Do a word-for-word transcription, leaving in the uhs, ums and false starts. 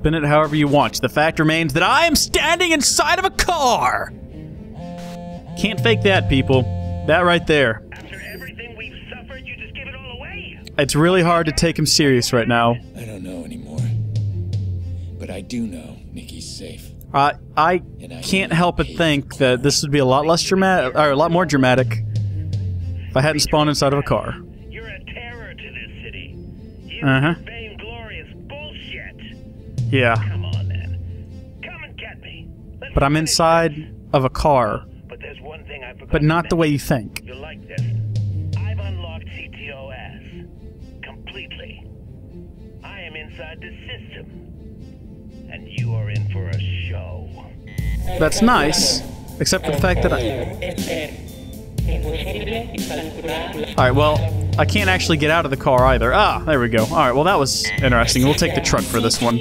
Spin it however you want. The fact remains that I am standing inside of a car! Can't fake that, people. That right there. After everything we've suffered, you just give it all away. It's really hard to take him serious right now. I don't know anymore. But I do know Nikki's safe. Uh, I can't help but think that this would be a lot less dramatic, or a lot more dramatic, if I hadn't spawned inside of a car. You're a terror to this city. Uh-huh. Yeah. Come on, then. Come and get me. Let's but I'm inside of a car. But there's one thing I forgot. But not the way you think. You like this? I've unlocked C T O S completely. I am inside the system, and you are in for a show. That's nice, except for the fact that I. All right. Well. I can't actually get out of the car either. Ah, there we go. All right, well, that was interesting. We'll take the truck for this one.